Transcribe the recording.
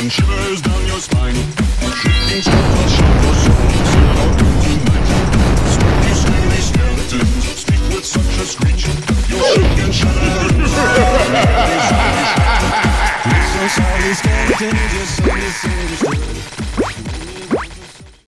and shivers down your spine. Shaking shackles, shackles, soul out of the night. Spooky, scary skeletons speak with such a screech. You'll shake and shivers. You're so sorry, skeleton, you're so sorry.